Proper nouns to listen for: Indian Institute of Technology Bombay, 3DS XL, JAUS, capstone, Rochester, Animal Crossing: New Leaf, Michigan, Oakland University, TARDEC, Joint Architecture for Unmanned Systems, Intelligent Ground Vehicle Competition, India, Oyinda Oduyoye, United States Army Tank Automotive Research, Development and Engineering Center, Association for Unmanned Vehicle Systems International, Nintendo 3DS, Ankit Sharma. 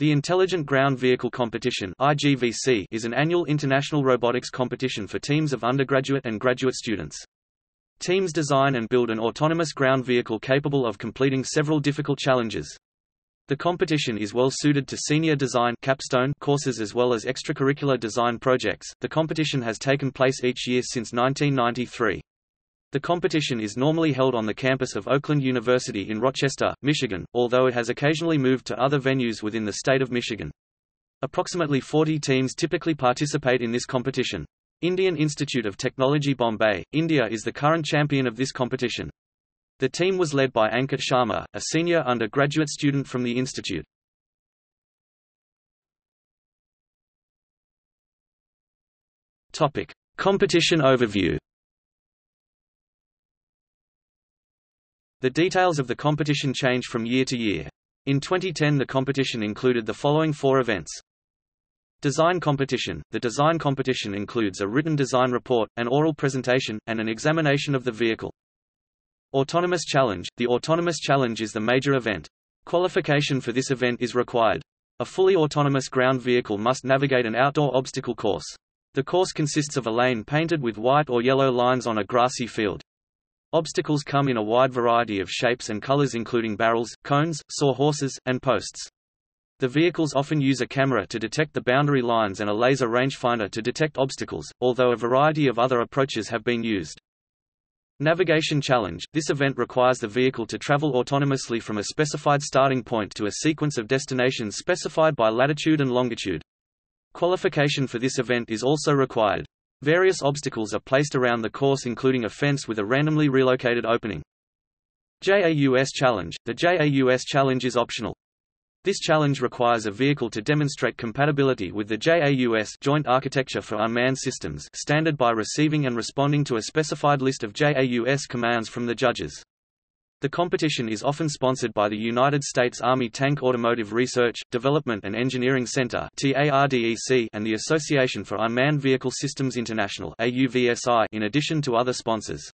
The Intelligent Ground Vehicle Competition (IGVC) is an annual international robotics competition for teams of undergraduate and graduate students. Teams design and build an autonomous ground vehicle capable of completing several difficult challenges. The competition is well suited to senior design capstone courses as well as extracurricular design projects. The competition has taken place each year since 1993. The competition is normally held on the campus of Oakland University in Rochester, Michigan, although it has occasionally moved to other venues within the state of Michigan. Approximately 40 teams typically participate in this competition. Indian Institute of Technology Bombay, India is the current champion of this competition. The team was led by Ankit Sharma, a senior undergraduate student from the institute. Topic: Competition overview. The details of the competition change from year to year. In 2010 the competition included the following four events. Design competition. The design competition includes a written design report, an oral presentation, and an examination of the vehicle. Autonomous challenge. The autonomous challenge is the major event. Qualification for this event is required. A fully autonomous ground vehicle must navigate an outdoor obstacle course. The course consists of a lane painted with white or yellow lines on a grassy field. Obstacles come in a wide variety of shapes and colors including barrels, cones, sawhorses, and posts. The vehicles often use a camera to detect the boundary lines and a laser rangefinder to detect obstacles, although a variety of other approaches have been used. Navigation challenge. This event requires the vehicle to travel autonomously from a specified starting point to a sequence of destinations specified by latitude and longitude. Qualification for this event is also required. Various obstacles are placed around the course including a fence with a randomly relocated opening. JAUS challenge. The JAUS challenge is optional. This challenge requires a vehicle to demonstrate compatibility with the JAUS Joint Architecture for Unmanned Systems standard by receiving and responding to a specified list of JAUS commands from the judges. The competition is often sponsored by the United States Army Tank Automotive Research, Development and Engineering Center (TARDEC) and the Association for Unmanned Vehicle Systems International (AUVSI), in addition to other sponsors.